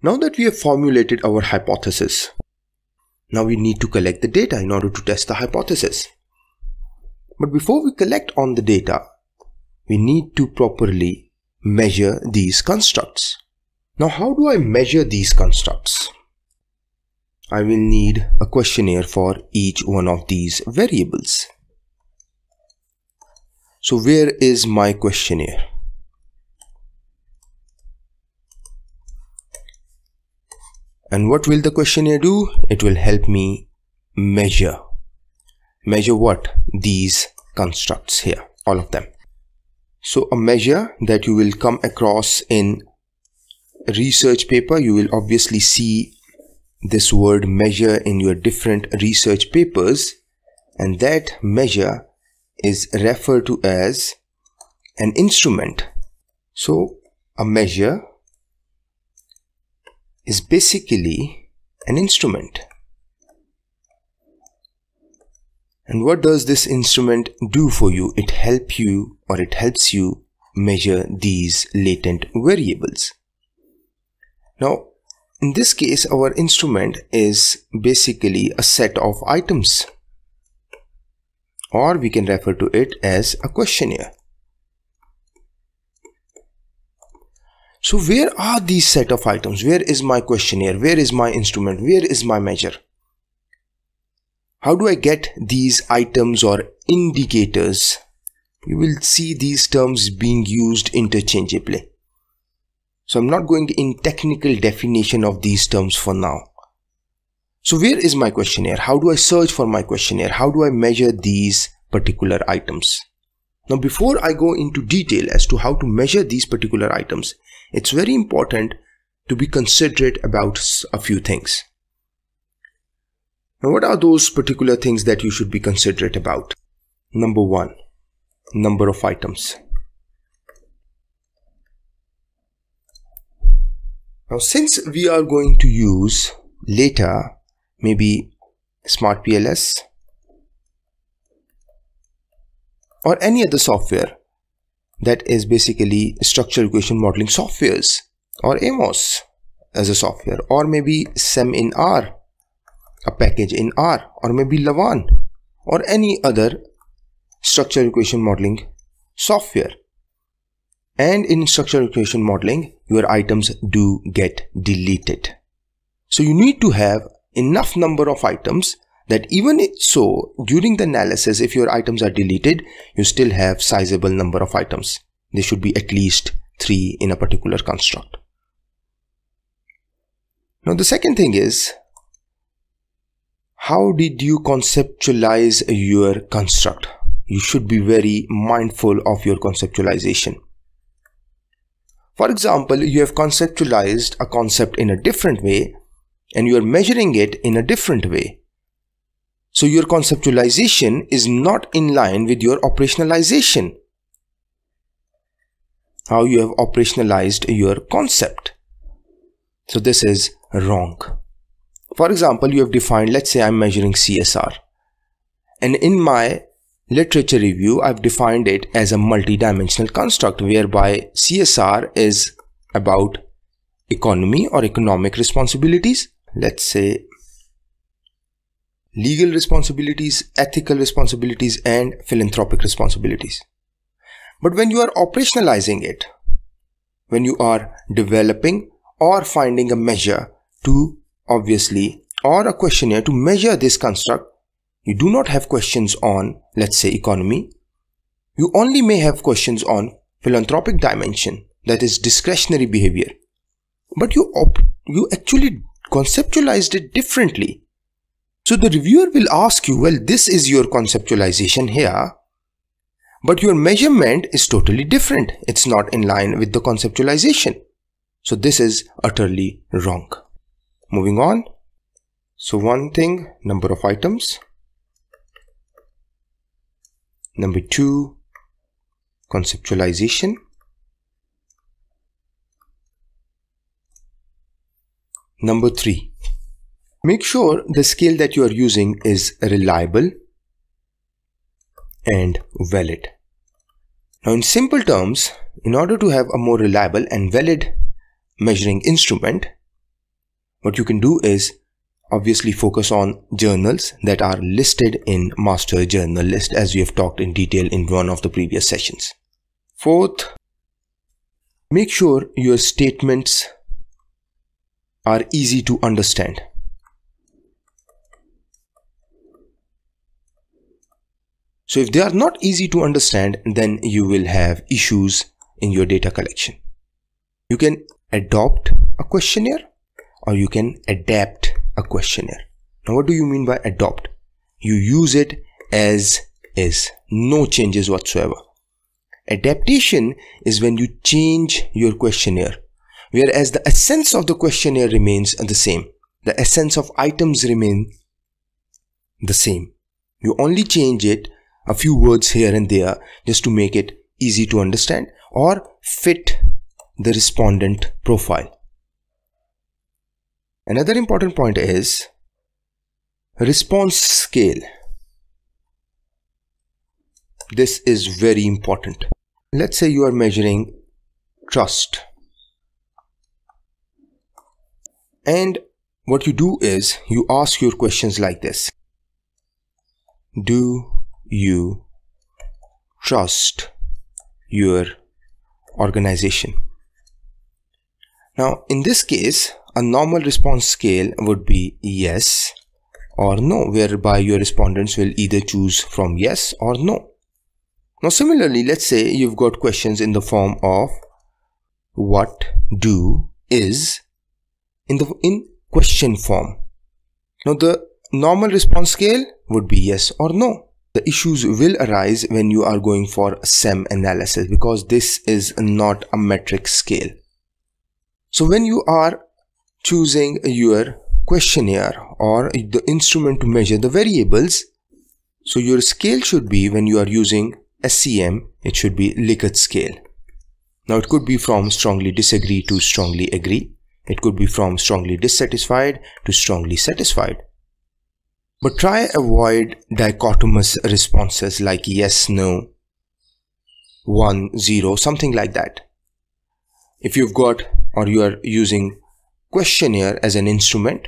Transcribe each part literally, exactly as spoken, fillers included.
Now that we have formulated our hypothesis, now we need to collect the data in order to test the hypothesis. But before we collect on the data, we need to properly measure these constructs. Now, how do I measure these constructs? I will need a questionnaire for each one of these variables. So where is my questionnaire? And what will the questionnaire do? It will help me measure. Measure what? These constructs here, all of them. So a measure that you will come across in a research paper, you will obviously see this word measure in your different research papers, and that measure is referred to as an instrument. So a measure is basically an instrument. And what does this instrument do for you? It helps you or it helps you measure these latent variables. Now, in this case, our instrument is basically a set of items, or we can refer to it as a questionnaire. So where are these set of items? Where is my questionnaire? Where is my instrument? Where is my measure? How do I get these items or indicators? You will see these terms being used interchangeably. So I'm not going in technical definition of these terms for now. So where is my questionnaire? How do I search for my questionnaire? How do I measure these particular items? Now, before I go into detail as to how to measure these particular items, it's very important to be considerate about a few things. Now, what are those particular things that you should be considerate about? Number one, number of items. Now, since we are going to use later maybe SmartPLS or any other software that is basically structural equation modeling softwares, or AMOS as a software, or maybe S E M in R, a package in R, or maybe Lavaan or any other structural equation modeling software. And in structural equation modeling, your items do get deleted. So you need to have enough number of items that even so, during the analysis, if your items are deleted, you still have sizable number of items. There should be at least three in a particular construct. Now, the second thing is, how did you conceptualize your construct? You should be very mindful of your conceptualization. For example, you have conceptualized a concept in a different way and you are measuring it in a different way. So your conceptualization is not in line with your operationalization, how you have operationalized your concept. So this is wrong. For example, you have defined, let's say I'm measuring C S R, and in my literature review, I've defined it as a multi-dimensional construct whereby C S R is about economy or economic responsibilities. Let's say legal responsibilities, ethical responsibilities, and philanthropic responsibilities. But when you are operationalizing it, when you are developing or finding a measure to obviously, or a questionnaire to measure this construct, you do not have questions on, let's say, economy. You only may have questions on philanthropic dimension, that is discretionary behavior. But you, you actually conceptualized it differently. So the reviewer will ask you, well, this is your conceptualization here, but your measurement is totally different. It's not in line with the conceptualization. So this is utterly wrong. Moving on. So one thing, number of items. Number two, conceptualization. Number three, make sure the scale that you are using is reliable and valid. Now, in simple terms, in order to have a more reliable and valid measuring instrument, What you can do is obviously focus on journals that are listed in master journal list, as we have talked in detail in one of the previous sessions. Fourth, make sure your statements are easy to understand. So if they are not easy to understand, then you will have issues in your data collection. You can adopt a questionnaire or you can adapt a questionnaire. Now, what do you mean by adopt? You use it as is, no changes whatsoever. Adaptation is when you change your questionnaire, whereas the essence of the questionnaire remains the same. The essence of items remain the same. You only change it a few words here and there just to make it easy to understand or fit the respondent profile. Another important point is response scale. This is very important. Let's say you are measuring trust, and what you do is you ask your questions like this: do you trust your organization? Now in this case, a normal response scale would be yes or no, whereby your respondents will either choose from yes or no. Now similarly, let's say you've got questions in the form of what do is in the in question form. Now the normal response scale would be yes or no. The issues will arise when you are going for S E M analysis, because this is not a metric scale. So when you are choosing your questionnaire or the instrument to measure the variables, so your scale should be, when you are using S E M, it should be Likert scale. Now it could be from strongly disagree to strongly agree. It could be from strongly dissatisfied to strongly satisfied. But try avoid dichotomous responses like yes, no, one, zero, something like that. If you've got or you are using questionnaire as an instrument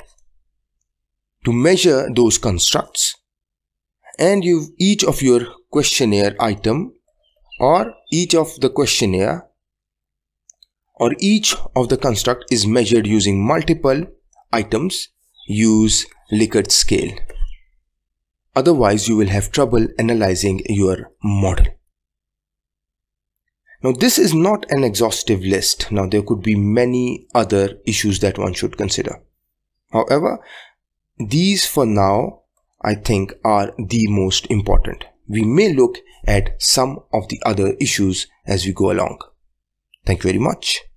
to measure those constructs, and you've each of your questionnaire item or each of the questionnaire or each of the construct is measured using multiple items, use Likert scale. Otherwise, you will have trouble analyzing your model. Now, this is not an exhaustive list. Now, there could be many other issues that one should consider. However, these for now, I think, are the most important. We may look at some of the other issues as we go along. Thank you very much.